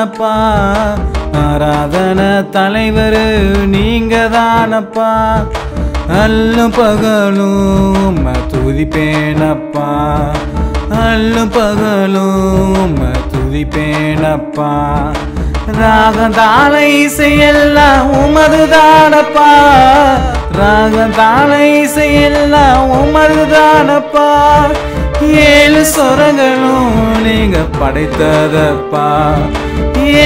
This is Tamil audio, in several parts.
நீங்கதானப்பா ஆராதன தலைவர் நீங்கதானப்பா அல்ல பகலும் துதிப்பேனப்பா அல்ல பகலும் துதிப்பேனப்பா ராகந்தாலை செய்யெல்லாம் உமதுதானப்பா ராகந்தாலை செய்யெல்லாம் உமதுதானப்பா ஏழு சொரங்களும் நீங்க படைத்ததப்பா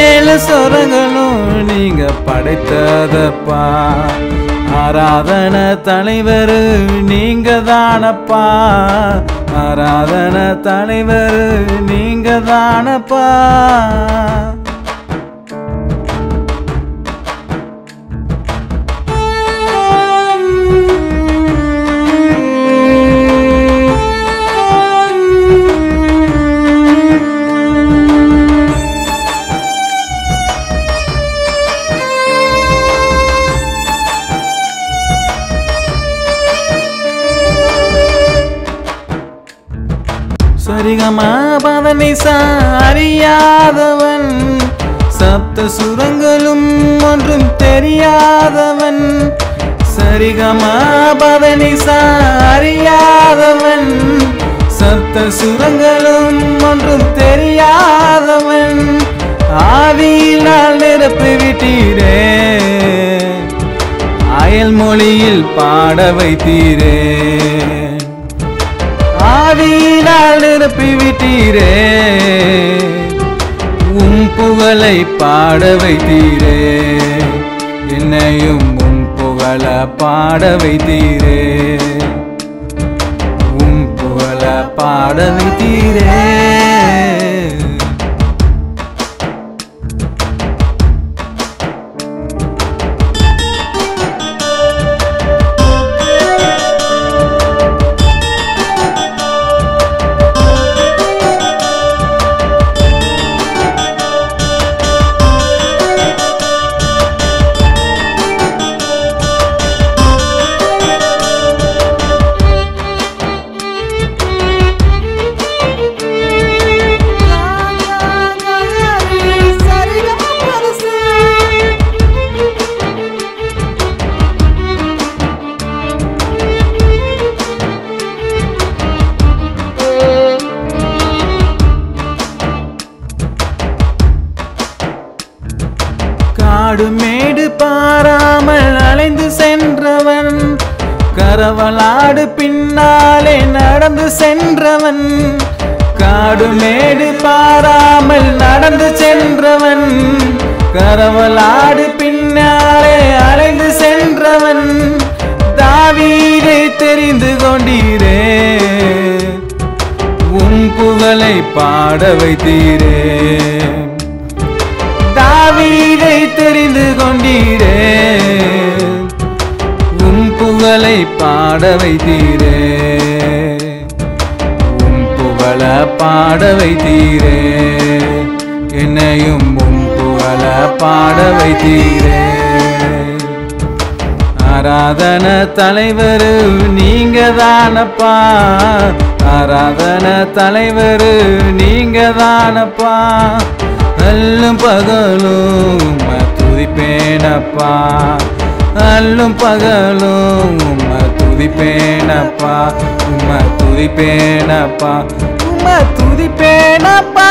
ஏழு சொரங்களும் நீங்க படைத்ததப்பா ஆராதன தலைவர் நீங்கதானப்பா ஆராதன தலைவர் நீங்கதானப்பா சரிகமாபதனை சாரியாதவன் சப்த சுரங்களும் ஒன்றும் தெரியாதவன் சரிகமாபதனை சாரியாதவன் சப்த சுரங்களும் ஒன்றும் தெரியாதவன் ஆவியினால் நிரப்பி விட்டீரே அயல் மொழியில் பாட வைத்தீரே ஆவியினால் நிரப்பி விட்டீரே உம் புகழை பாட வைத்தீரே என்னையும் உம் புகழ பாட வைத்தீரே உம் புகழ பாட வைத்தீரே காடுமேடு பாராமல் அலைந்து சென்றவன் கரவலாடு பின்னாலே நடந்து சென்றவன் காடுமேடு பாராமல் நடந்து சென்றவன் கரவலாடு பின்னாலே அலைந்து சென்றவன் தாவீதை தெரிந்து கொண்டீரே உம் புகழை பாட வைத்தீரே தாவீதை தெரிந்து கொண்டீரே உம் புகழை பாட வைத்தீரே உம் புகழ பாட வைத்தீரே என்னையும் உம் புகழ பாட வைத்தீரே ஆராதன தலைவர் நீங்கதானப்பா ஆராதன தலைவர் நீங்கதானப்பா அல்லும் பகலும் துதிப்பேனப்பா அல்லும் பகலும் துதிப்பேனப்பா துதிப்பேனப்பா துதிப்பேனப்பா